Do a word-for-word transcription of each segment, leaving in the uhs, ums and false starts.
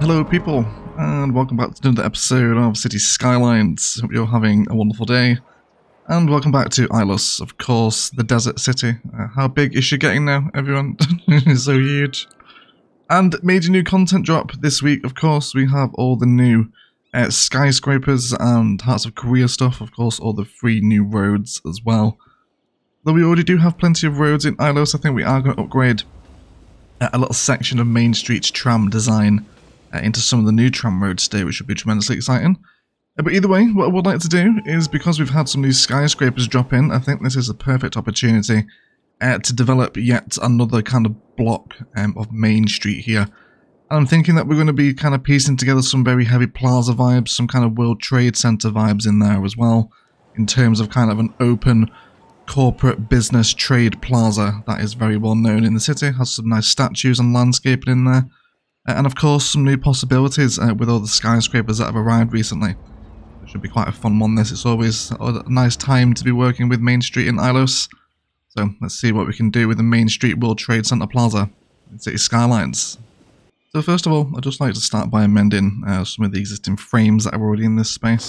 Hello people, and welcome back to another episode of City Skylines. Hope you're having a wonderful day. And welcome back to Ilos, of course, the desert city. Uh, how big is she getting now, everyone? It's so huge. And major new content drop this week, of course. We have all the new uh, skyscrapers and Hearts of Korea stuff, of course, all the free new roads as well. Though we already do have plenty of roads in Ilos, I think we are going to upgrade uh, a little section of Main Street's tram design Uh, into some of the new tram roads today, which should be tremendously exciting. Uh, but either way, what I would like to do is, because we've had some new skyscrapers drop in, I think this is a perfect opportunity uh, to develop yet another kind of block um, of Main Street here. And I'm thinking that we're going to be kind of piecing together some very heavy plaza vibes, some kind of World Trade Center vibes in there as well, in terms of kind of an open corporate business trade plaza that is very well known in the city, has some nice statues and landscaping in there. And of course some new possibilities uh, with all the skyscrapers that have arrived recently. It should be quite a fun one this. It's always a nice time to be working with Main Street in Ilos. So let's see what we can do with the Main Street World Trade Center Plaza and City Skylines. So first of all, I'd just like to start by amending uh, some of the existing frames that are already in this space.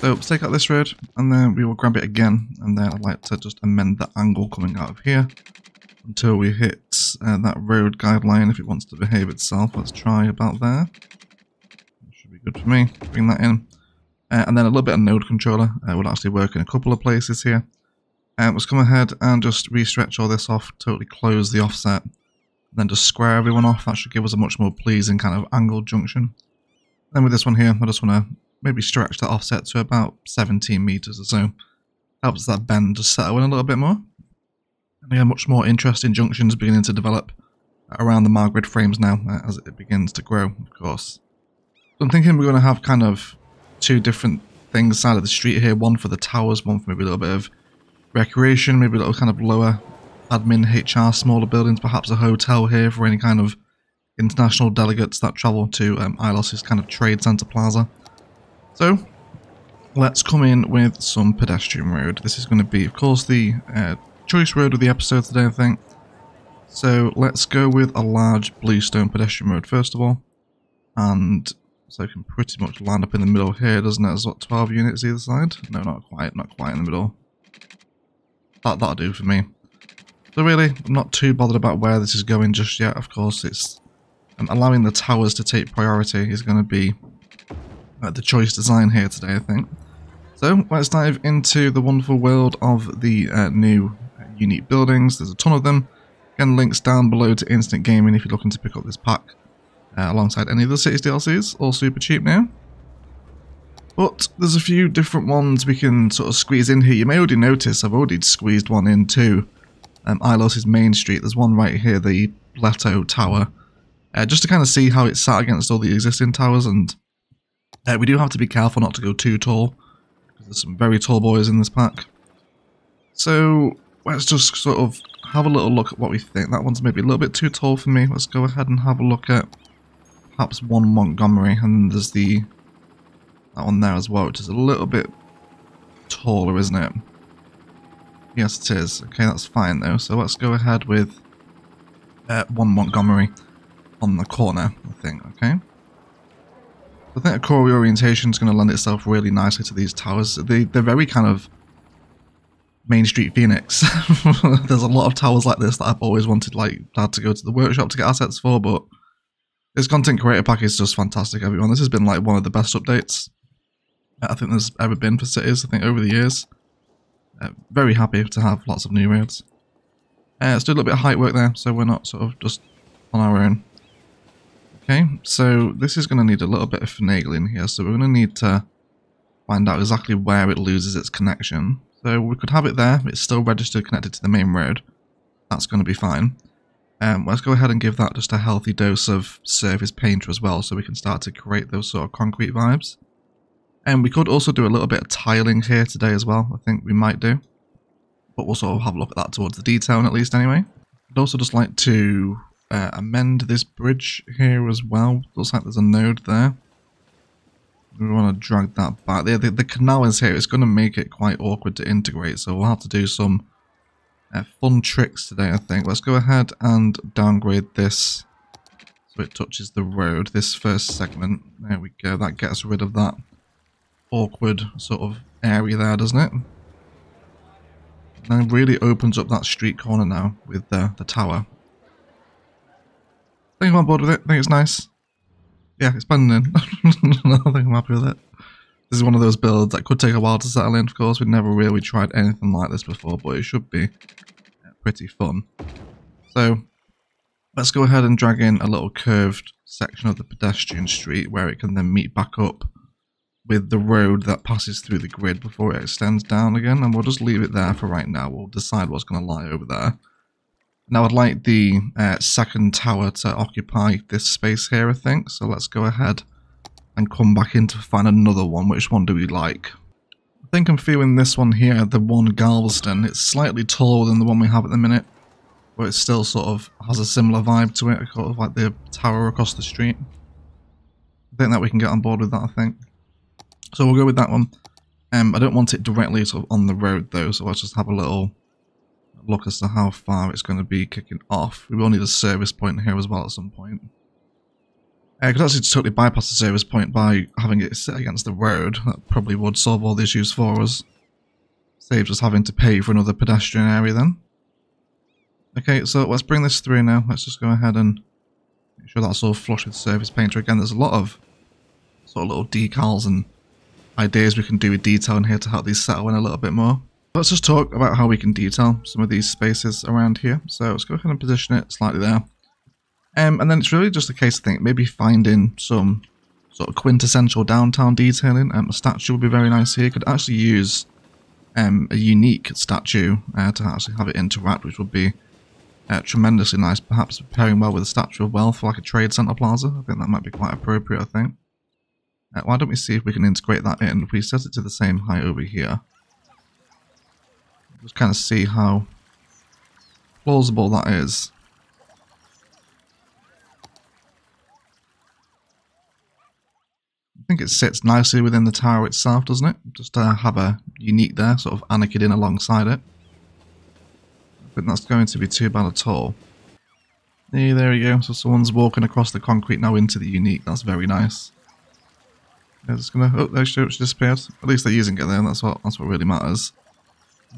So let's take out this road and then we will grab it again, and then I'd like to just amend the angle coming out of here until we hit Uh, that road guideline if it wants to behave itself. Let's try about there. That should be good for me. Bring that in. Uh, and then a little bit of node controller uh, will actually work in a couple of places here. Uh, let's come ahead and just re-stretch all this off, totally close the offset, then just square everyone off. That should give us a much more pleasing kind of angled junction. Then with this one here, I just want to maybe stretch that offset to about seventeen meters or so. Helps that bend to settle in a little bit more. And yeah, much more interesting junctions beginning to develop around the Margaret frames now uh, as it begins to grow, of course. So I'm thinking we're going to have kind of two different things side of the street here. One for the towers, one for maybe a little bit of recreation, maybe a little kind of lower admin, H R, smaller buildings, perhaps a hotel here for any kind of international delegates that travel to um, Ilos's kind of trade centre plaza. So let's come in with some pedestrian road. This is going to be, of course, the Uh, choice road of the episode today, I think. So let's go with a large blue stone pedestrian road first of all, and so I can pretty much line up in the middle here, doesn't it? There's what, twelve units either side? No, not quite, not quite in the middle. That, that'll do for me. So really, I'm not too bothered about where this is going just yet. Of course, it's um, allowing the towers to take priority is going to be uh, the choice design here today, I think. So let's dive into the wonderful world of the uh, new unique buildings. There's a ton of them. Again, links down below to Instant Gaming if you're looking to pick up this pack uh, alongside any of the city's D L Cs. All super cheap now. But there's a few different ones we can sort of squeeze in here. You may already notice I've already squeezed one in too. Um, Ilos's Main Street. There's one right here, the Plateau Tower. Uh, just to kind of see how it's sat against all the existing towers, and uh, we do have to be careful not to go too tall, because there's some very tall boys in this pack. So let's just sort of have a little look at what we think. That one's maybe a little bit too tall for me. Let's go ahead and have a look at perhaps one Montgomery. And there's the that one there as well, which is a little bit taller, isn't it? Yes, it is. Okay, that's fine though. So let's go ahead with uh, one Montgomery on the corner, I think. Okay. I think a core orientation is going to lend itself really nicely to these towers. They, they're very kind of Main Street Phoenix. There's a lot of towers like this that I've always wanted, like, had to go to the workshop to get assets for, but this content creator pack is just fantastic, everyone. This has been like one of the best updates I think there's ever been for cities, I think, over the years. Uh, very happy to have lots of new roads. Uh, let's do a little bit of height work there, so we're not sort of just on our own. Okay, so this is going to need a little bit of finagling here, so we're going to need to find out exactly where it loses its connection. So we could have it there, but it's still registered connected to the main road. That's going to be fine. Um, let's go ahead and give that just a healthy dose of surface painter as well, so we can start to create those sort of concrete vibes. And we could also do a little bit of tiling here today as well, I think we might do. But we'll sort of have a look at that towards the detailing at least anyway. I'd also just like to uh, amend this bridge here as well. Looks like there's a node there. We want to drag that back. The, the, the canal is here. It's going to make it quite awkward to integrate, so we'll have to do some uh, fun tricks today, I think. Let's go ahead and downgrade this So it touches the road, this first segment. There we go, that gets rid of that awkward sort of area there, doesn't it? And it really opens up that street corner now with uh, the tower. I think I'm on board with it, I think it's nice. Yeah, it's blending in. I think I'm happy with it. This is one of those builds that could take a while to settle in, of course. We've never really tried anything like this before, but it should be pretty fun. So let's go ahead and drag in a little curved section of the pedestrian street where it can then meet back up with the road that passes through the grid before it extends down again, and we'll just leave it there for right now. We'll decide what's going to lie over there. Now I'd like the uh, second tower to occupy this space here, I think, so let's go ahead and come back in to find another one. Which one do we like? I think I'm feeling this one here, the one Galveston. It's slightly taller than the one we have at the minute, but it still sort of has a similar vibe to it, sort of like the tower across the street. I think that we can get on board with that, I think. So we'll go with that one. Um, I don't want it directly sort of on the road though, so let's just have a little look as to how far it's going to be kicking off. We will need a service point here as well at some point. I could actually totally bypass the service point by having it sit against the road. That probably would solve all the issues for us. Saves us having to pay for another pedestrian area then. Okay, so let's bring this through now. Let's just go ahead and make sure that's all flush with Surface Painter. Again, there's a lot of sort of little decals and ideas we can do with detailing here to help these settle in a little bit more. Let's just talk about how we can detail some of these spaces around here. So let's go ahead and position it slightly there. Um, and then it's really just a case of think maybe finding some sort of quintessential downtown detailing. Um, a statue would be very nice here. Could actually use um, a unique statue uh, to actually have it interact, which would be Uh, tremendously nice, perhaps pairing well with a Statue of Wealth for like a Trade Center Plaza. I think that might be quite appropriate, I think. Uh, why don't we see if we can integrate that in? If we set it to the same height over here. Just kind of see how plausible that is. I think it sits nicely within the tower itself, doesn't it? Just uh, have a unique there, sort of anarched in alongside it. But that's going to be too bad at all. Hey, there we go. So someone's walking across the concrete now into the unique. That's very nice. Yeah, it's gonna. Oh, there she disappeared. At least they're using it there. And that's what. That's what really matters.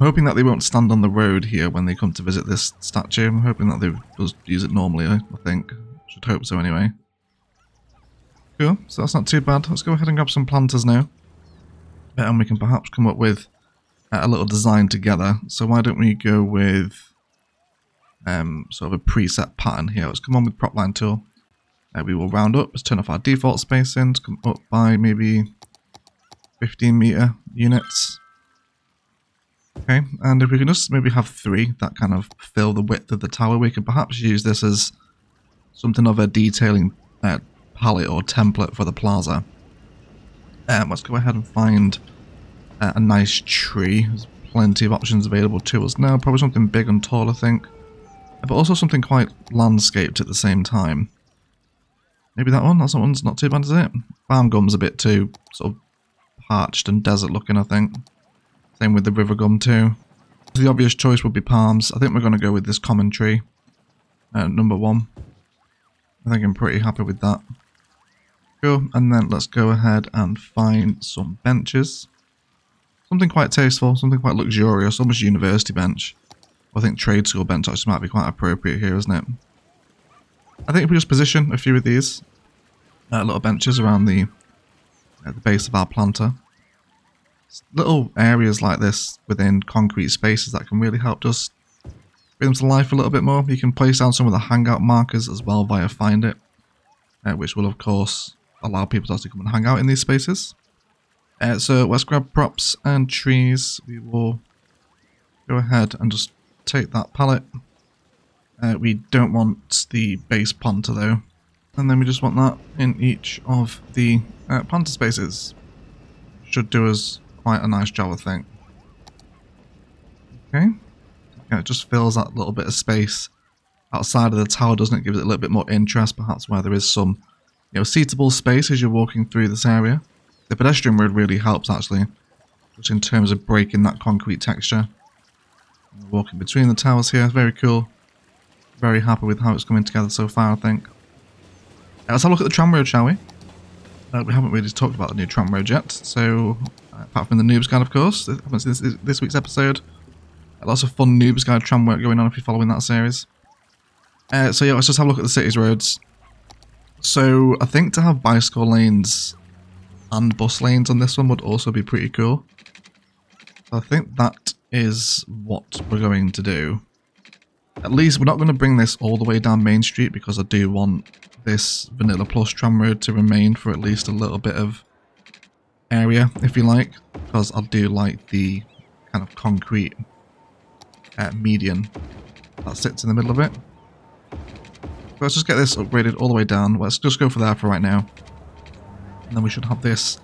I'm hoping that they won't stand on the road here when they come to visit this statue. I'm hoping that they just use it normally. I think. Should hope so anyway. Cool. So that's not too bad. Let's go ahead and grab some planters now, and we can perhaps come up with a little design together. So why don't we go with um, sort of a preset pattern here. Let's come on with prop line tool. Uh, we will round up. Let's turn off our default spacing to come up by maybe fifteen meter units. Okay, and if we can just maybe have three that kind of fill the width of the tower, we can perhaps use this as something of a detailing uh, palette or template for the plaza. Um, let's go ahead and find Uh, a nice tree. There's plenty of options available to us now. Probably something big and tall, I think. But also something quite landscaped at the same time. Maybe that one? That one's not too bad, is it? Farm gum's a bit too sort of parched and desert looking, I think. Same with the river gum too. The obvious choice would be palms. I think we're going to go with this common tree. Uh, number one. I think I'm pretty happy with that. Cool. And then let's go ahead and find some benches. Something quite tasteful, something quite luxurious, almost university bench. I think trade school bench actually might be quite appropriate here, isn't it? I think if we just position a few of these uh, little benches around the, uh, the base of our planter. Little areas like this within concrete spaces that can really help just bring them to life a little bit more. You can place down some of the hangout markers as well via Find It, uh, which will of course allow people to actually come and hang out in these spaces. Uh, so let's grab props and trees. We will go ahead and just take that pallet. Uh, we don't want the base planter though. And then we just want that in each of the uh, planter spaces. Should do us quite a nice job, I think. Okay. Yeah, it just fills that little bit of space outside of the tower, doesn't it? Gives it a little bit more interest, perhaps where there is some, you know, seatable space as you're walking through this area. The pedestrian road really helps actually, just in terms of breaking that concrete texture. Walking between the towers here, very cool. Very happy with how it's coming together so far, I think. Now let's have a look at the tram road, shall we? Uh, we haven't really talked about the new tram road yet, so uh, apart from the Noob's Guide, of course. I haven't seen this, this, this week's episode. Uh, lots of fun Noob's Guide tram work going on if you're following that series. Uh, so yeah, let's just have a look at the city's roads. So I think to have bicycle lanes and bus lanes on this one would also be pretty cool. So I think that is what we're going to do. At least we're not going to bring this all the way down Main Street because I do want this Vanilla Plus tram road to remain for at least a little bit of area, if you like, because I do like the kind of concrete uh, median that sits in the middle of it. But let's just get this upgraded all the way down. Let's just go for that for right now. And then we should have this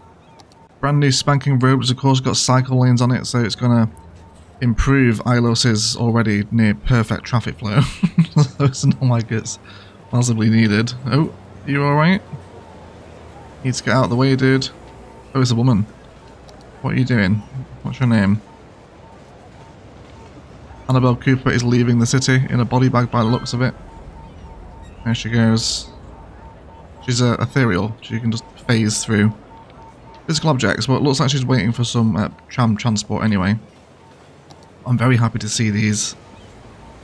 brand new spanking road, which of course got cycle lanes on it, so it's going to improve Ilos's already near perfect traffic flow. So it's not like it's massively needed. Oh, are you alright? Need to get out of the way, dude. Oh, it's a woman. What are you doing? What's your name? Annabelle Cooper is leaving the city in a body bag by the looks of it. There she goes. She's uh, ethereal. She can just phase through physical objects, but it looks like she's waiting for some uh, tram transport anyway. I'm very happy to see these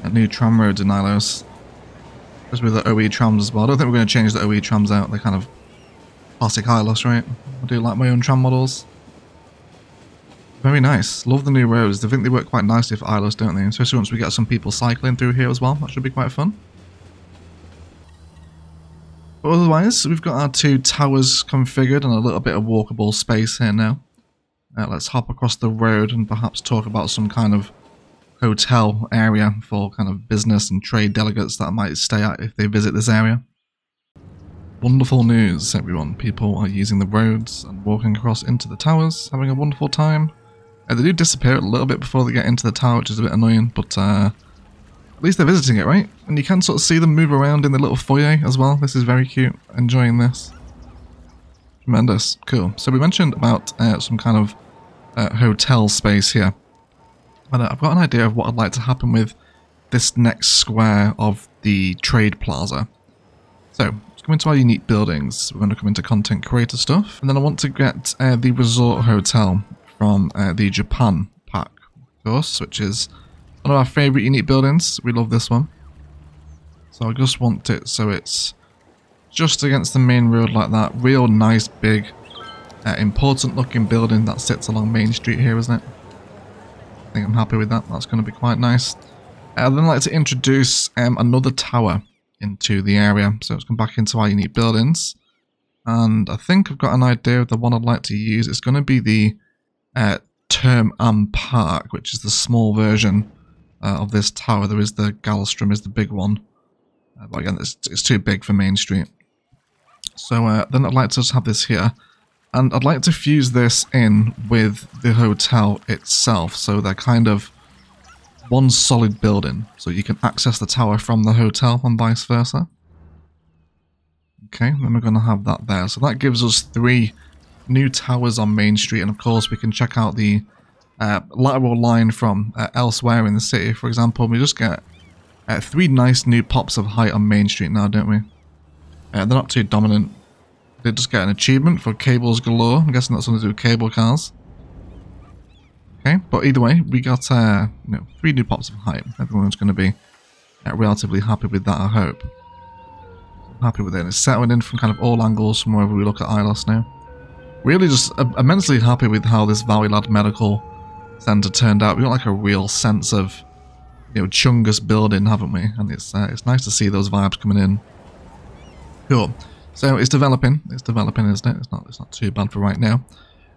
uh, new tram roads in Ilos. Just with the O E trams as well. I don't think we're going to change the O E trams out. They're kind of classic Ilos, right? I do like my own tram models. Very nice. Love the new roads. I think they work quite nicely for Ilos, don't they? Especially once we get some people cycling through here as well. That should be quite fun. But otherwise, we've got our two towers configured and a little bit of walkable space here now. Uh, let's hop across the road and perhaps talk about some kind of hotel area for kind of business and trade delegates that might stay at if they visit this area. Wonderful news, everyone. People are using the roads and walking across into the towers, having a wonderful time. Uh, they do disappear a little bit before they get into the tower, which is a bit annoying, but uh, at least they're visiting it, right? And you can sort of see them move around in the little foyer as well. This is very cute. Enjoying this. Tremendous. Cool. So we mentioned about uh, some kind of Uh, hotel space here. And I've got an idea of what I'd like to happen with this next square of the trade plaza. So, let's come into our unique buildings. We're going to come into content creator stuff. And then I want to get uh, the resort hotel from uh, the Japan pack, of course, which is one of our favourite unique buildings. We love this one. So I just want it so it's just against the main road like that. Real nice big Uh, important looking building that sits along Main Street here, isn't it? I think I'm happy with that. That's going to be quite nice. Uh, then I'd like to introduce um, another tower into the area. So let's come back into our unique buildings. And I think I've got an idea of the one I'd like to use. It's going to be the uh, Term Am Park, which is the small version uh, of this tower. There is the Galistram is the big one. Uh, but again, it's, it's too big for Main Street. So uh, then I'd like to just have this here. And I'd like to fuse this in with the hotel itself, so they're kind of one solid building, so you can access the tower from the hotel and vice versa. Okay, then we're going to have that there. So that gives us three new towers on Main Street, and of course we can check out the uh, lateral line from uh, elsewhere in the city. For example, we just get uh, three nice new pops of height on Main Street now, don't we? Uh, they're not too dominant. They just get an achievement for cables galore. I'm guessing that's something to do with cable cars. Okay, but either way, we got uh, you know, three new pops of hype. Everyone's going to be uh, relatively happy with that, I hope. I'm happy with it. It's settling in from kind of all angles from wherever we look at Ilos now. Really just uh, immensely happy with how this Valley Lad Medical Center turned out. We got like a real sense of, you know, Chungus building, haven't we? And it's, uh, it's nice to see those vibes coming in. Cool. So it's developing, it's developing, isn't it? It's not, it's not too bad for right now.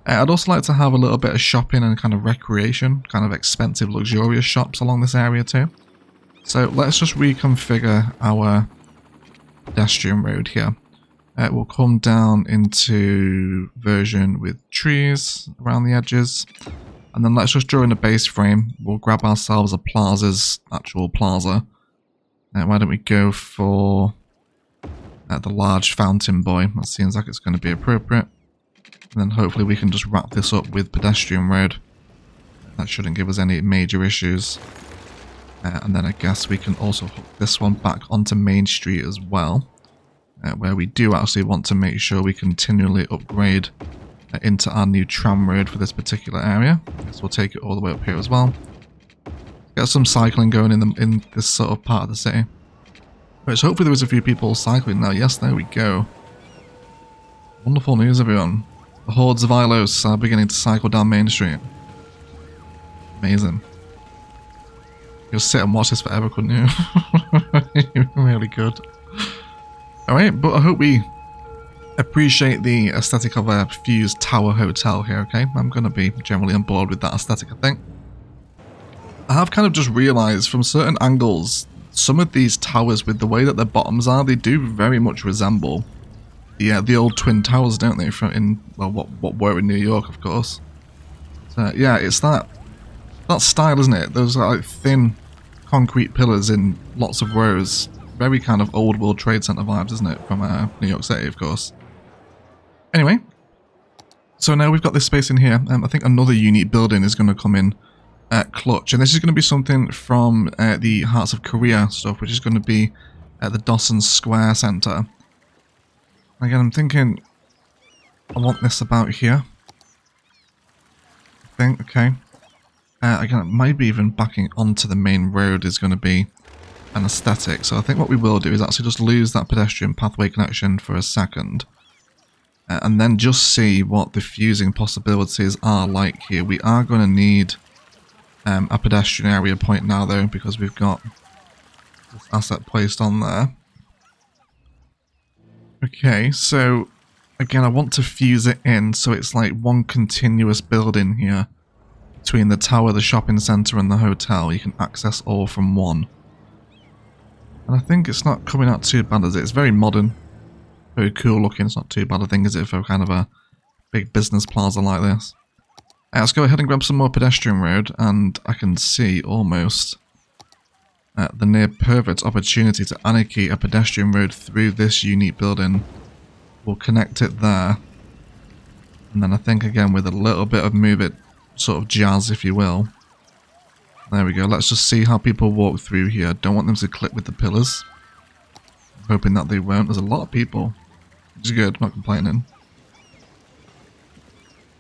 Uh, I'd also like to have a little bit of shopping and kind of recreation, kind of expensive, luxurious shops along this area too. So let's just reconfigure our pedestrian road here. Uh, we'll come down into version with trees around the edges. And then let's just draw in a base frame. We'll grab ourselves a plaza's actual plaza. Uh, why don't we go for Uh, the large fountain boy. That seems like it's going to be appropriate. And then hopefully we can just wrap this up with pedestrian road. That shouldn't give us any major issues. Uh, and then I guess we can also hook this one back onto Main Street as well. uh, where we do actually want to make sure we continually upgrade uh, into our new tram road for this particular area. So we'll take it all the way up here as well. Get some cycling going in, the, in this sort of part of the city. Which hopefully there was a few people cycling now. Yes, there we go. Wonderful news, everyone. The hordes of Ilos are beginning to cycle down Main Street. Amazing. You'll sit and watch this forever, couldn't you? You really could. Alright, but I hope we appreciate the aesthetic of a fused tower hotel here, okay? I'm going to be generally on board with that aesthetic, I think. I have kind of just realised from certain angles, some of these towers, with the way that their bottoms are, they do very much resemble the, uh, the old Twin Towers, don't they? From in, well, what, what were in New York, of course. So, yeah, it's that... That's style, isn't it? Those are like thin concrete pillars in lots of rows. Very kind of old World Trade Center vibes, isn't it? From uh, New York City, of course. Anyway, so now we've got this space in here. Um, I think another unique building is going to come in uh, clutch. And this is going to be something from uh, the Hearts of Korea stuff, which is going to be at the Dawson Square Centre. Again, I'm thinking I want this about here. I think, okay. Uh, again, it might be even backing onto the main road is going to be an aesthetic. So I think what we will do is actually just lose that pedestrian pathway connection for a second. Uh, and then just see what the fusing possibilities are like here. We are going to need um, a pedestrian area point now, though, because we've got this asset placed on there. Okay, so again, I want to fuse it in so it's like one continuous building here. Between the tower, the shopping centre and the hotel, you can access all from one. And I think it's not coming out too bad, is it? It's very modern, very cool looking. It's not too bad, I think, is it, for kind of a big business plaza like this. Right, let's go ahead and grab some more pedestrian road, and I can see almost uh, the near perfect opportunity to anarchy a pedestrian road through this unique building. We'll connect it there. And then I think, again, with a little bit of move it, sort of jazz, if you will. There we go. Let's just see how people walk through here. Don't want them to clip with the pillars. I'm hoping that they won't. There's a lot of people, which is good. Not complaining.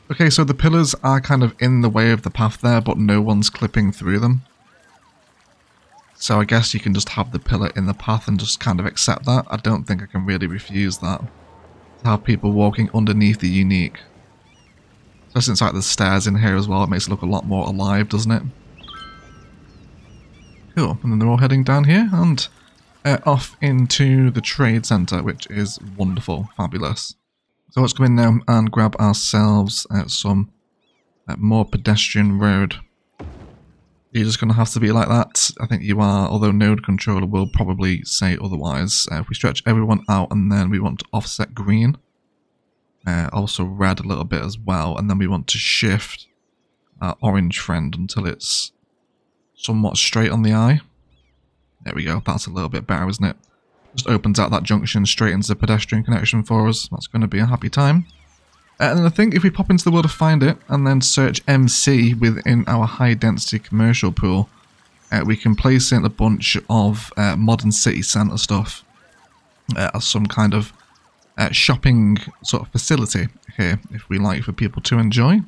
Okay, so the pillars are kind of in the way of the path there, but no one's clipping through them. So I guess you can just have the pillar in the path and just kind of accept that. I don't think I can really refuse that. To have people walking underneath the unique. Especially since like the stairs in here as well, it makes it look a lot more alive, doesn't it? Cool, and then they're all heading down here and uh, off into the trade centre, which is wonderful, fabulous. So let's come in now and grab ourselves uh, some uh, more pedestrian road. You're just going to have to be like that, I think you are, although node controller will probably say otherwise. Uh, if we stretch everyone out and then we want to offset green. Uh, also red a little bit as well, and then we want to shift our orange friend until it's somewhat straight on the eye. There we go, that's a little bit better, isn't it? Just opens out that junction straight into the pedestrian connection for us. That's going to be a happy time. And I think if we pop into the world of Find It and then search M C within our high density commercial pool, uh, we can place in a bunch of uh, modern city centre stuff uh, as some kind of Uh, shopping sort of facility here, if we like, for people to enjoy.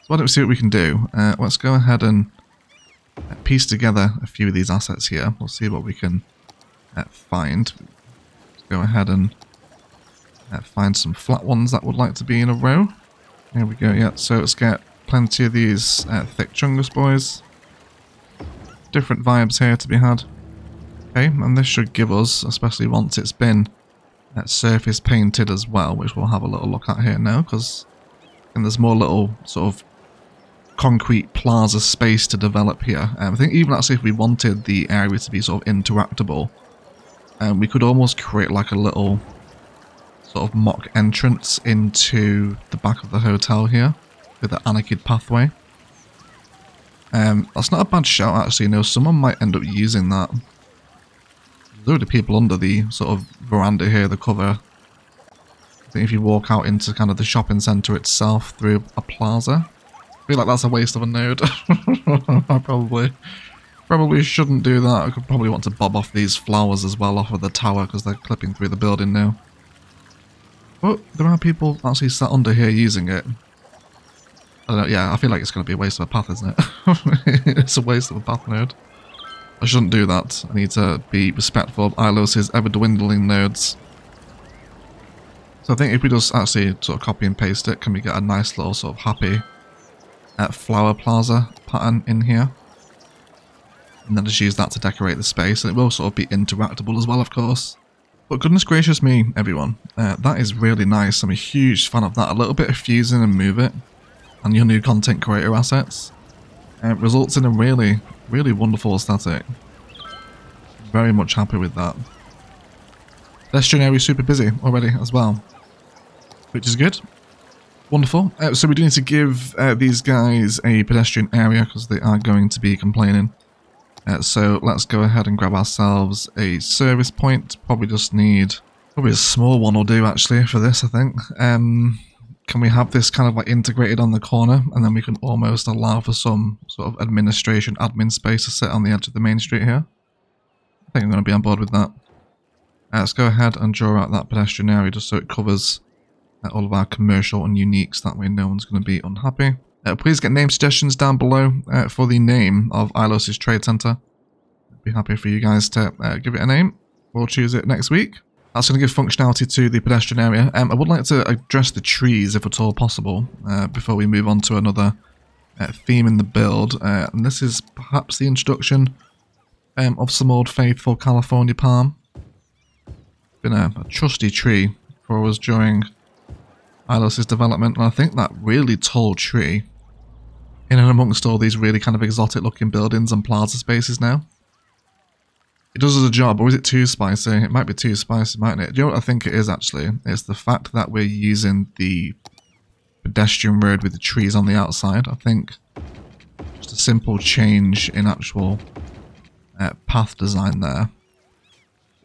So why don't we see what we can do? Uh, let's go ahead and uh, piece together a few of these assets here. We'll see what we can uh, find. Let's go ahead and uh, find some flat ones that would like to be in a row. There we go, yeah. So let's get plenty of these uh, thick chungus boys. Different vibes here to be had. Okay, and this should give us, especially once it's been that surface painted as well, which we'll have a little look at here now, because there's more little sort of concrete plaza space to develop here. Um, I think even actually if we wanted the area to be sort of interactable, um, we could almost create like a little sort of mock entrance into the back of the hotel here with the anarched pathway. Um, that's not a bad shout actually, you know, someone might end up using that. There are the people under the sort of veranda here, the cover. I think if you walk out into kind of the shopping centre itself through a plaza, I feel like that's a waste of a node. Probably. Probably shouldn't do that. I could probably want to bob off these flowers as well off of the tower because they're clipping through the building now. But there are people actually sat under here using it. I don't know, yeah, I feel like it's going to be a waste of a path, isn't it? It's a waste of a path node. I shouldn't do that. I need to be respectful of Ilos' ever-dwindling nodes. So I think if we just actually sort of copy and paste it, can we get a nice little sort of happy uh, flower plaza pattern in here? And then just use that to decorate the space, and it will sort of be interactable as well, of course. But goodness gracious me, everyone. Uh, that is really nice. I'm a huge fan of that. A little bit of fusing and move it, and your new content creator assets, uh, results in a really, really wonderful aesthetic. Very much happy with that. Destinary is super busy already as well, which is good. Wonderful. Uh, so we do need to give uh, these guys a pedestrian area because they are going to be complaining. Uh, so let's go ahead and grab ourselves a service point. Probably just need, probably a small one will do actually for this, I think. Um, can we have this kind of like integrated on the corner, and then we can almost allow for some sort of administration admin space to sit on the edge of the main street here? I think I'm going to be on board with that. Uh, let's go ahead and draw out that pedestrian area just so it covers uh, all of our commercial and uniques. That way no one's going to be unhappy. Uh, please get name suggestions down below uh, for the name of Ilos' Trade Center. I'd be happy for you guys to uh, give it a name. We'll choose it next week. That's going to give functionality to the pedestrian area. Um, I would like to address the trees, if at all possible, uh, before we move on to another uh, theme in the build. Uh, and this is perhaps the introduction um, of some old faithful California palm. Been a, a trusty tree for us during Ilos' development, and I think that really tall tree, in and amongst all these really kind of exotic looking buildings and plaza spaces now. It does us a job, or is it too spicy? It might be too spicy, mightn't it? Do you know what I think it is actually? It's the fact that we're using the pedestrian road with the trees on the outside. I think just a simple change in actual uh, path design there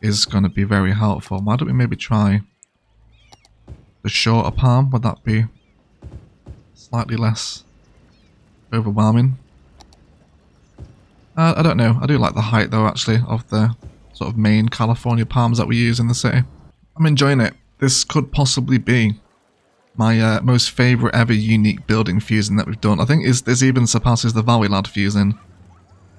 is going to be very helpful. Why don't we maybe try the shorter palm? Would that be slightly less overwhelming? Uh, I don't know. I do like the height though actually of the sort of main California palms that we use in the city. I'm enjoying it. This could possibly be my uh, most favourite ever unique building fusing that we've done. I think is this even surpasses the Valley Lad fusing,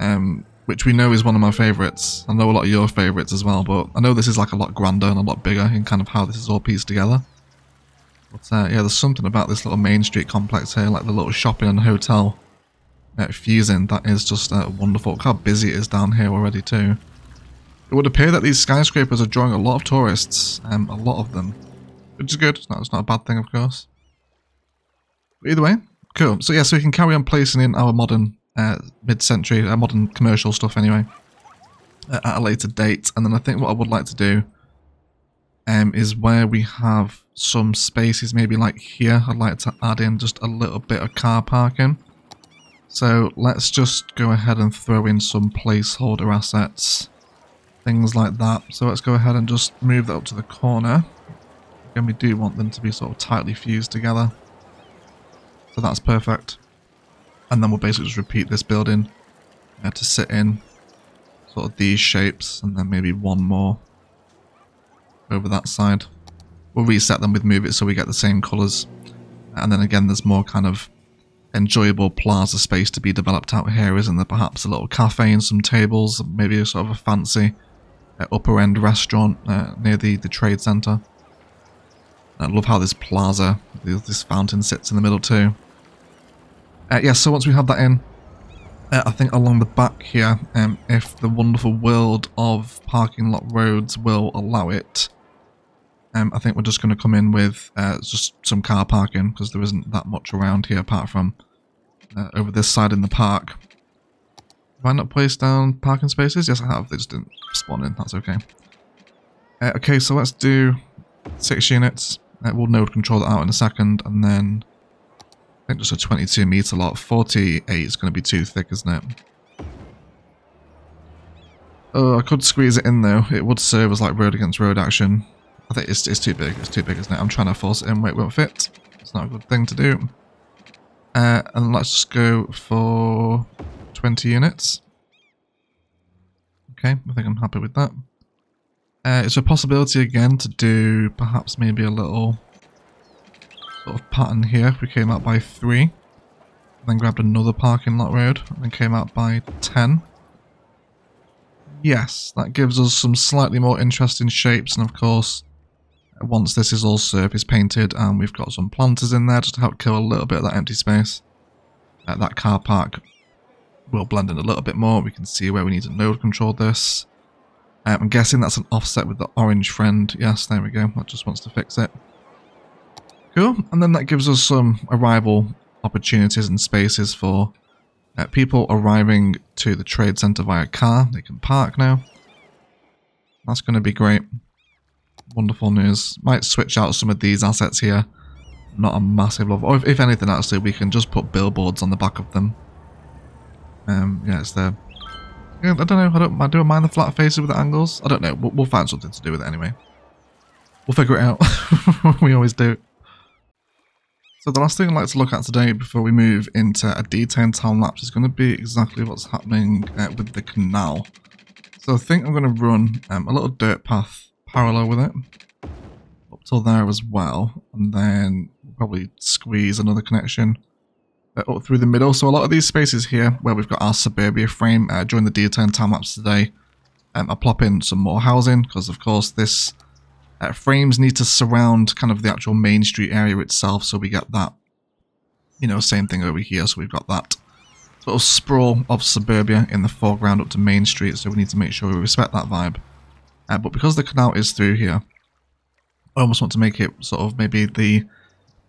um, which we know is one of my favourites. I know a lot of your favourites as well, but I know this is like a lot grander and a lot bigger in kind of how this is all pieced together. But uh, yeah, there's something about this little Main Street complex here, like the little shopping and hotel uh, fusing. That is just uh, wonderful. Look how busy it is down here already too. It would appear that these skyscrapers are drawing a lot of tourists, um, a lot of them, which is good. It's not, it's not a bad thing, of course. But either way, cool. So yeah, so we can carry on placing in our modern uh, mid-century, uh, modern commercial stuff anyway, uh, at a later date. And then I think what I would like to do um, is where we have some spaces, maybe like here, I'd like to add in just a little bit of car parking. So let's just go ahead and throw in some placeholder assets, things like that. So let's go ahead and just move that up to the corner. Again, we do want them to be sort of tightly fused together, so that's perfect. And then we'll basically just repeat this building uh, to sit in sort of these shapes, and then maybe one more over that side. We'll reset them with move it so we get the same colours. And then again, there's more kind of enjoyable plaza space to be developed out here, isn't there? Perhaps a little cafe and some tables, maybe a sort of a fancy uh, upper end restaurant uh, near the, the trade centre. And I love how this plaza, this fountain sits in the middle too. Uh, yeah, so once we have that in, uh, I think along the back here, um, if the wonderful world of parking lot roads will allow it, Um, I think we're just going to come in with uh, just some car parking, because there isn't that much around here apart from uh, over this side in the park. Have I not placed down parking spaces? Yes, I have. They just didn't spawn in. That's okay. Uh, okay, so let's do six units. Uh, we'll node control that out in a second. And then I think just a twenty-two meter lot. forty-eight is going to be too thick, isn't it? Oh, I could squeeze it in though. It would serve as like road against road action. I think it's, it's too big. It's too big, isn't it? I'm trying to force it in where it won't fit. It's not a good thing to do. Uh, and let's just go for twenty units. Okay, I think I'm happy with that. Uh, is there a possibility again to do perhaps maybe a little sort of pattern here? We came out by three, then grabbed another parking lot road, and then came out by ten. Yes, that gives us some slightly more interesting shapes, and of course, once this is all surface painted and we've got some planters in there just to help kill a little bit of that empty space, uh, that car park will blend in a little bit more. We can see where we need to node control this. Um, I'm guessing that's an offset with the orange friend. Yes, there we go. That just wants to fix it. Cool. And then that gives us some arrival opportunities and spaces for uh, people arriving to the trade centre via car. They can park now. That's going to be great. Wonderful news. Might switch out some of these assets here. Not a massive love. Or if, if anything, actually, we can just put billboards on the back of them. Um, yeah, it's there. Yeah, I don't know. I don't, I don't mind the flat faces with the angles. I don't know. We'll, we'll find something to do with it anyway. We'll figure it out. We always do. So the last thing I'd like to look at today before we move into a detailed time lapse is going to be exactly what's happening uh, with the canal. So I think I'm going to run um, a little dirt path parallel with it up till there as well, and then we'll probably squeeze another connection uh, up through the middle. So a lot of these spaces here where we've got our suburbia frame uh, during the detailed time lapse today, um, I'll plop in some more housing because of course this uh, frames need to surround kind of the actual Main Street area itself, so we get that, you know, same thing over here. So we've got that sort of sprawl of suburbia in the foreground up to Main Street, so we need to make sure we respect that vibe. Uh, but because the canal is through here, I almost want to make it sort of maybe the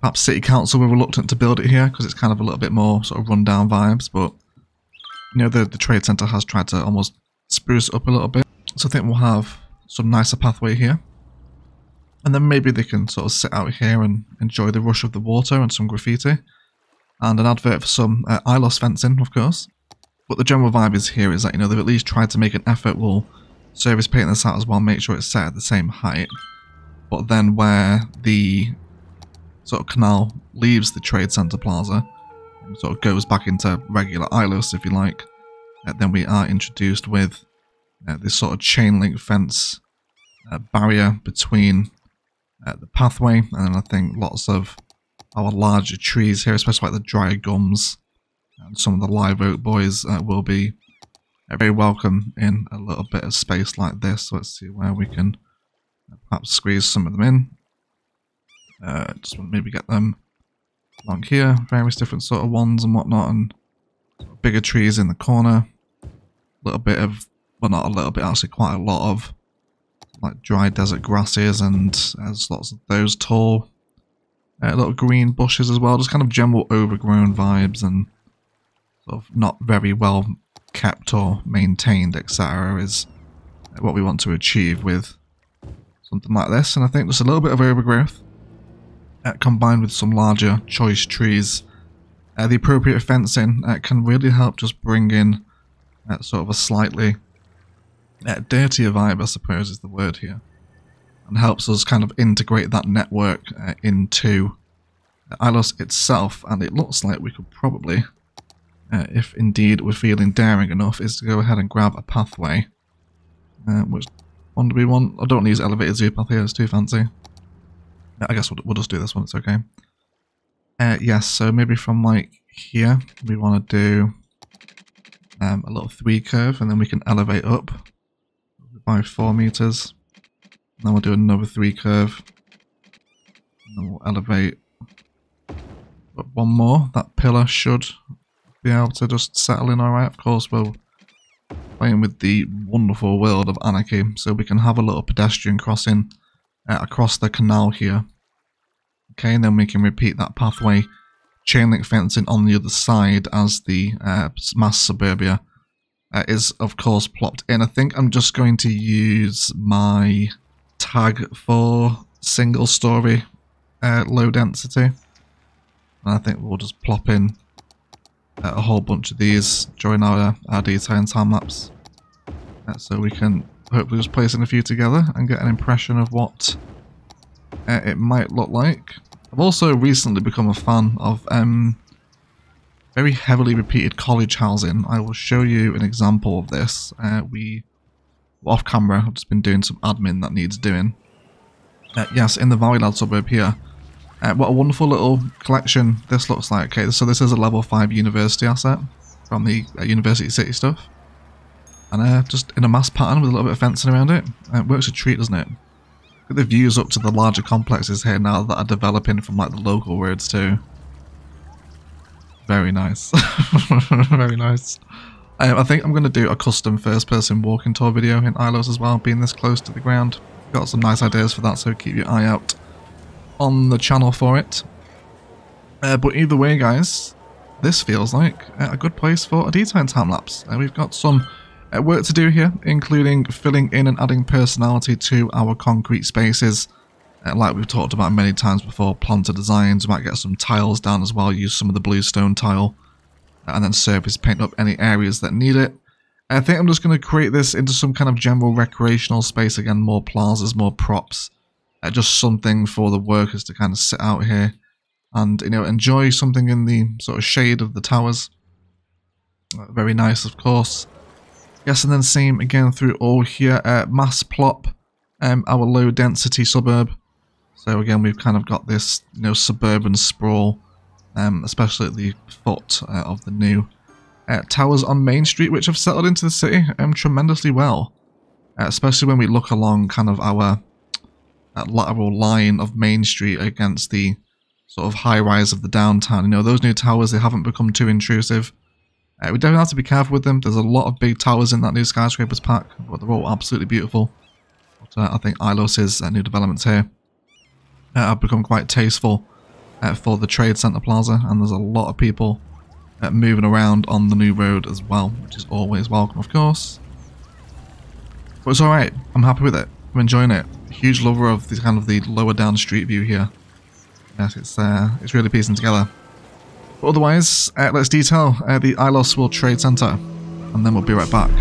perhaps city council were reluctant to build it here because it's kind of a little bit more sort of rundown vibes. But you know, the the trade center has tried to almost spruce it up a little bit, so I think we'll have some nicer pathway here, and then maybe they can sort of sit out here and enjoy the rush of the water and some graffiti and an advert for some uh, Ilos fencing, of course. But the general vibe is here is that, you know, they've at least tried to make an effort. We'll surface paint this out as well, make sure it's set at the same height. But then where the sort of canal leaves the Trade Center Plaza and sort of goes back into regular Ilos, if you like, and then we are introduced with uh, this sort of chain link fence uh, barrier between uh, the pathway, and then I think lots of our larger trees here, especially like the dry gums and some of the live oak boys, uh, will be very welcome in a little bit of space like this. So let's see where we can perhaps squeeze some of them in. Uh, just want to maybe get them along here, various different sort of ones and whatnot, and bigger trees in the corner. A little bit of, well, not a little bit, actually quite a lot of like dry desert grasses, and there's lots of those tall uh, little green bushes as well. Just kind of general overgrown vibes and sort of not very well kept or maintained, et cetera, is what we want to achieve with something like this. And I think just a little bit of overgrowth uh, combined with some larger choice trees, uh, the appropriate fencing uh, can really help just bring in uh, sort of a slightly uh, dirtier vibe, I suppose is the word here, and helps us kind of integrate that network uh, into Ilos itself. And it looks like we could probably, Uh, if indeed we're feeling daring enough, is to go ahead and grab a pathway. Uh, which one do we want? I don't want to use elevated zoo path here, it's too fancy. Yeah, I guess we'll, we'll just do this one, it's okay. Uh, yes, so maybe from like here, we want to do um, a little three curve, and then we can elevate up by four meters. And then we'll do another three curve, and then we'll elevate up one more. That pillar should be able to just settle in alright. Of course, we're playing with the wonderful world of anarchy, so we can have a little pedestrian crossing uh, across the canal here. Okay, and then we can repeat that pathway, chain link fencing on the other side as the uh, mass suburbia uh, is, of course, plopped in. I think I'm just going to use my tag for single story uh, low density, and I think we'll just plop in Uh, a whole bunch of these during our, our detail and time lapse, uh, so we can hopefully just place in a few together and get an impression of what uh, it might look like. I've also recently become a fan of um, very heavily repeated college housing. I will show you an example of this. Uh, we off camera, I've just been doing some admin that needs doing. Uh, yes, in the Valley Lad suburb here. Uh, what a wonderful little collection this looks like. Okay, so this is a level five university asset from the uh, University City stuff. And uh, just in a mass pattern with a little bit of fencing around it. Uh, it works a treat, doesn't it? Look at the views up to the larger complexes here now that are developing from like the local roads too. Very nice. Very nice. Um, I think I'm going to do a custom first person walking tour video in Ilos as well, being this close to the ground. Got some nice ideas for that, so keep your eye out on the channel for it. Uh, but either way, guys, this feels like a good place for a detailed time lapse. Uh, we've got some uh, work to do here, including filling in and adding personality to our concrete spaces. Uh, like we've talked about many times before, planter designs, we might get some tiles down as well, use some of the bluestone tile, and then surface paint up any areas that need it. I think I'm just going to create this into some kind of general recreational space again, more plazas, more props, uh, just something for the workers to kind of sit out here and, you know, enjoy something in the sort of shade of the towers. Uh, very nice, of course. Yes, and then same again through all here, uh, mass plop, um, our low density suburb. So again, we've kind of got this, you know, suburban sprawl, um, especially at the foot uh, of the new uh, towers on Main Street, which have settled into the city um, tremendously well. Uh, especially when we look along kind of our uh, lateral line of Main Street against the sort of high rise of the downtown. You know, those new towers, they haven't become too intrusive. Uh, we definitely have to be careful with them. There's a lot of big towers in that new skyscrapers pack, but they're all absolutely beautiful. But, uh, I think Ilos's uh, new developments here Uh, have become quite tasteful uh, for the Trade Center Plaza, and there's a lot of people uh, moving around on the new road as well, which is always welcome, of course. But it's alright, I'm happy with it, I'm enjoying it. Huge lover of the kind of the lower down street view here. Yes, it's uh, it's really piecing together. But otherwise, uh, let's detail uh, the Ilos World Trade Center, and then we'll be right back.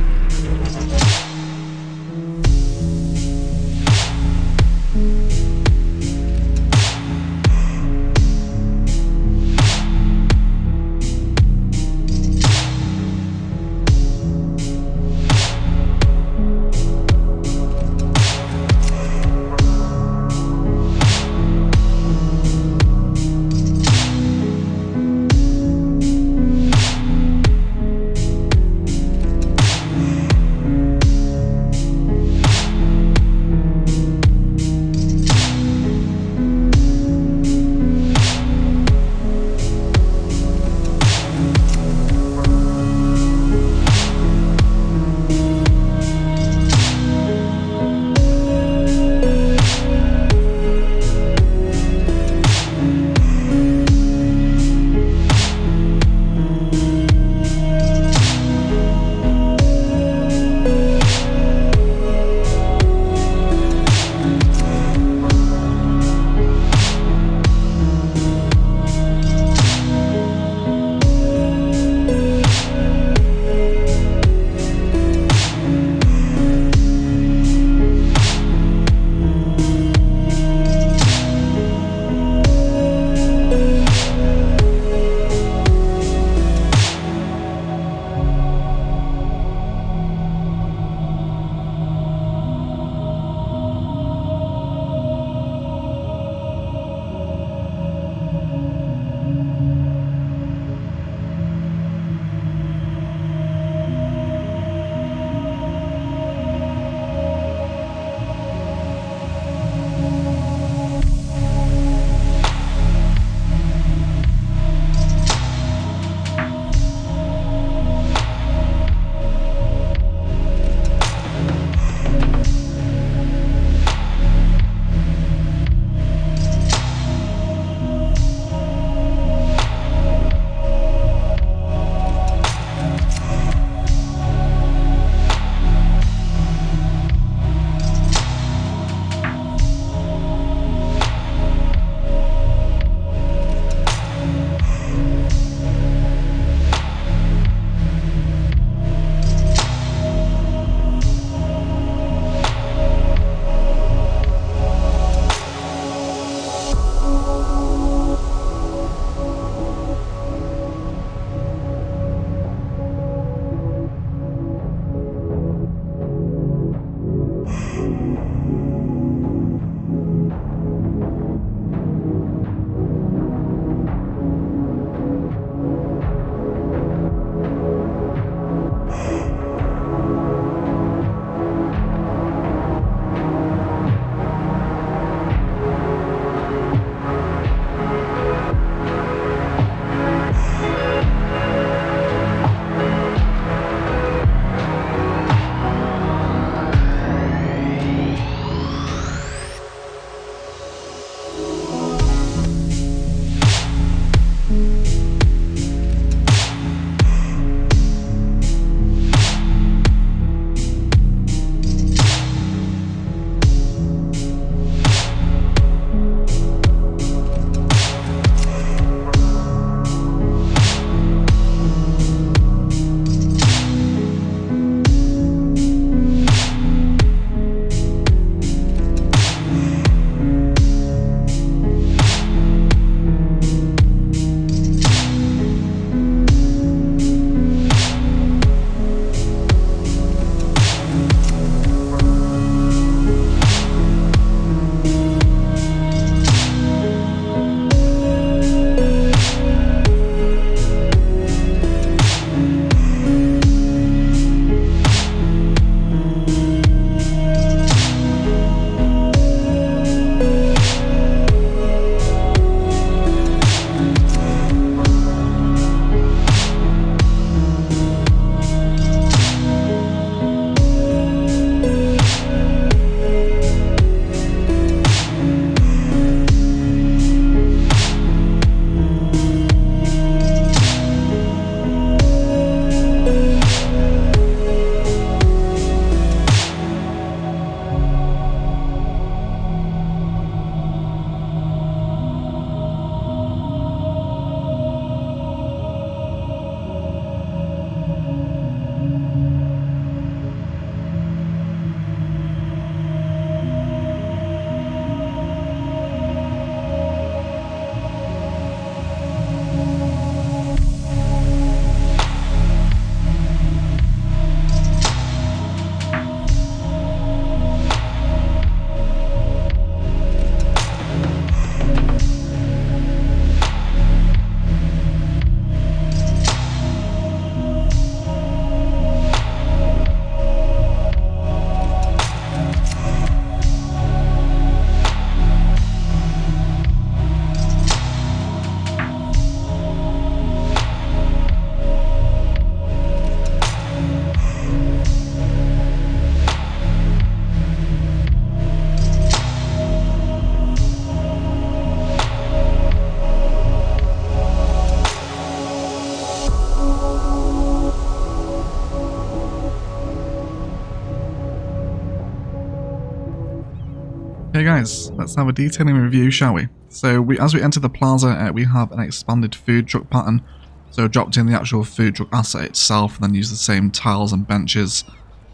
Okay guys, let's have a detailing review, shall we? So we, as we enter the plaza, uh, we have an expanded food truck pattern. So dropped in the actual food truck asset itself and then use the same tiles and benches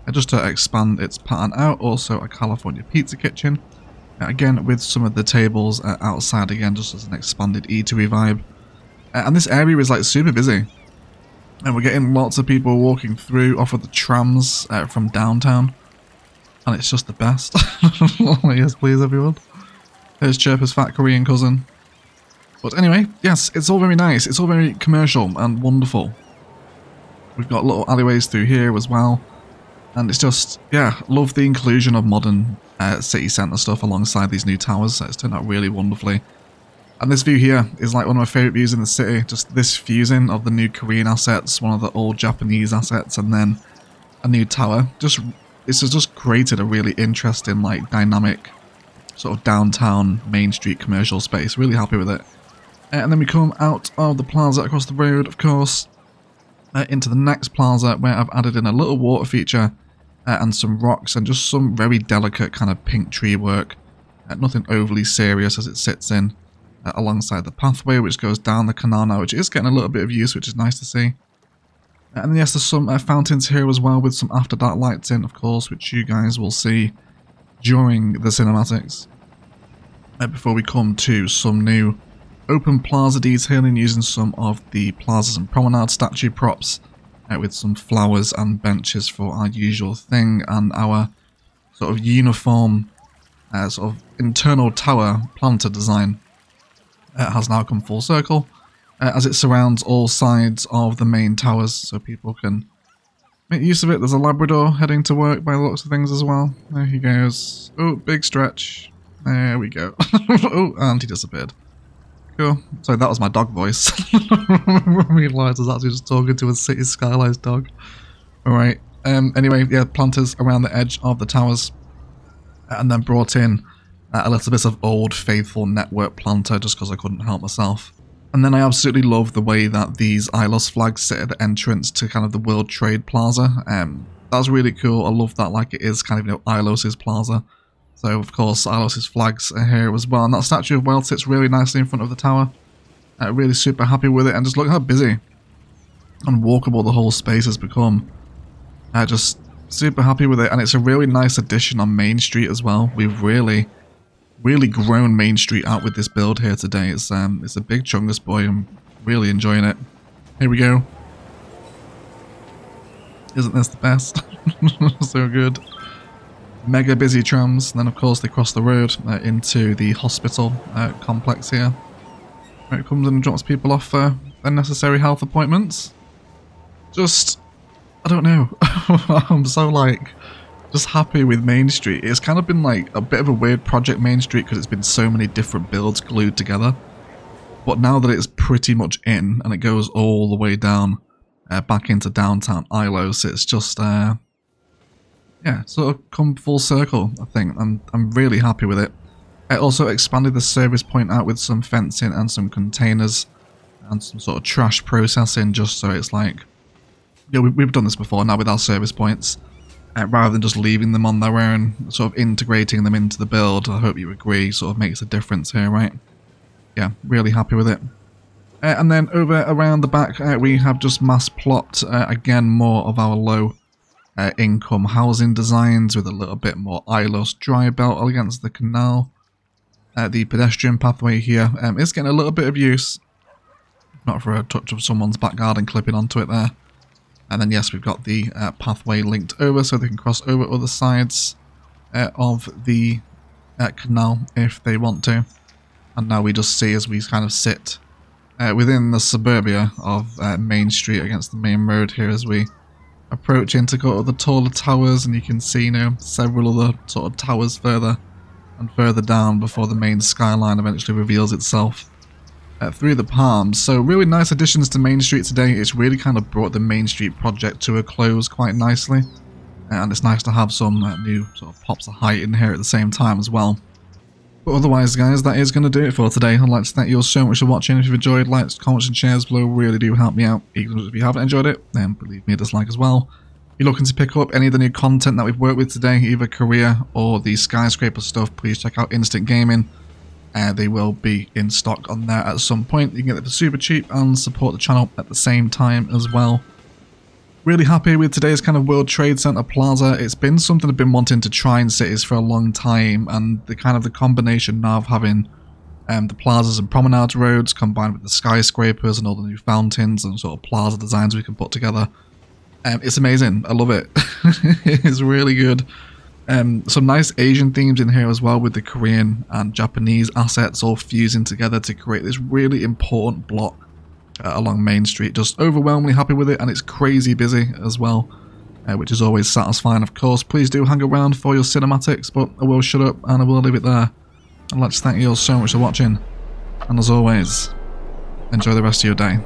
uh, just to expand its pattern out. Also a California pizza kitchen. Uh, again with some of the tables uh, outside again just as an expanded eatery vibe. Uh, and this area is like super busy. And we're getting lots of people walking through off of the trams uh, from downtown. And it's just the best. Yes, please, everyone. There's Chirpa's fat Korean cousin. But anyway, yes, it's all very nice. It's all very commercial and wonderful. We've got little alleyways through here as well. And it's just, yeah, love the inclusion of modern uh, city centre stuff alongside these new towers. It's turned out really wonderfully. And this view here is like one of my favourite views in the city. Just this fusing of the new Korean assets, one of the old Japanese assets, and then a new tower. Just... This has just created a really interesting, like, dynamic sort of downtown Main Street commercial space. Really happy with it. And then we come out of the plaza across the road, of course, uh, into the next plaza where I've added in a little water feature uh, and some rocks and just some very delicate kind of pink tree work. Uh, nothing overly serious as it sits in uh, alongside the pathway, which goes down the canal now, which is getting a little bit of use, which is nice to see. And then yes, there's some uh, fountains here as well with some After Dark lights in, of course, which you guys will see during the cinematics. Uh, before we come to some new open plaza detailing using some of the plazas and promenade statue props uh, with some flowers and benches for our usual thing and our sort of uniform uh, sort of internal tower planter design uh, has now come full circle. Uh, as it surrounds all sides of the main towers so people can make use of it. There's a Labrador heading to work by the looks of things as well. There he goes. Oh, big stretch. There we go. Oh, and he disappeared. Cool. So that was my dog voice. I realised I was actually just talking to a City Skylines dog. Alright. Um, anyway, yeah, planters around the edge of the towers. And then brought in uh, a little bit of old faithful network planter just because I couldn't help myself. And then I absolutely love the way that these Ilos flags sit at the entrance to kind of the World Trade Plaza. Um, that's really cool. I love that, like it is kind of, you know, Ilos's plaza. So of course Ilos's flags are here as well. And that statue of Weld sits really nicely in front of the tower. Uh, really super happy with it. And just look how busy and walkable the whole space has become. Uh, just super happy with it. And it's a really nice addition on Main Street as well. We've really... really grown Main Street out with this build here today. It's um, it's a big chungus boy. I'm really enjoying it. Here we go. Isn't this the best? So good. Mega busy trams. And then of course they cross the road uh, into the hospital uh, complex here. Where it comes in and drops people off for unnecessary health appointments. Just, I don't know. I'm so like... just happy with Main Street. It's kind of been like a bit of a weird project, Main Street, because it's been so many different builds glued together. But now that it's pretty much in and it goes all the way down uh, back into downtown Ilos, it's just uh, yeah, sort of come full circle. I think I'm I'm really happy with it. It also expanded the service point out with some fencing and some containers and some sort of trash processing, just so it's like, yeah, we, we've done this before now with our service points. Uh, rather than just leaving them on their own, sort of integrating them into the build. I hope you agree, sort of makes a difference here, right? Yeah, really happy with it. Uh, and then over around the back, uh, we have just mass plopped, uh, again, more of our low uh, income housing designs with a little bit more Ilos dry belt against the canal. Uh, the pedestrian pathway here um, is getting a little bit of use. Not for a touch of someone's back garden clipping onto it there. And then yes, we've got the uh, pathway linked over so they can cross over other sides uh, of the uh, canal if they want to. And now we just see as we kind of sit uh, within the suburbia of uh, Main Street against the main road here as we approach into go to the taller towers, and you can see, you know, several other sort of towers further and further down before the main skyline eventually reveals itself. Uh, through the palms. So really nice additions to Main Street today. It's really kind of brought the Main Street project to a close quite nicely, and it's nice to have some uh, new sort of pops of height in here at the same time as well. But otherwise guys, that is going to do it for today. I'd like to thank you all so much for watching. If you've enjoyed, likes, comments and shares below really do help me out. Even if you haven't enjoyed it, then leave me a dislike as well. you're looking to pick up any of the new content that we've worked with today, either Korea or the skyscraper stuff, please check out Instant Gaming. Uh, they will be in stock on there at some point. You can get it for super cheap and support the channel at the same time as well. Really happy with today's kind of World Trade Center Plaza. It's been something I've been wanting to try in cities for a long time, and the kind of the combination now of having um, the plazas and promenade roads combined with the skyscrapers and all the new fountains and sort of plaza designs we can put together. Um, it's amazing. I love it. It's really good. Um, some nice Asian themes in here as well, with the Korean and Japanese assets all fusing together to create this really important block uh, along Main Street. Just overwhelmingly happy with it, and it's crazy busy as well, uh, which is always satisfying, of course. Please do hang around for your cinematics, but I will shut up and I will leave it there. I'd like to thank you all so much for watching, and as always, enjoy the rest of your day.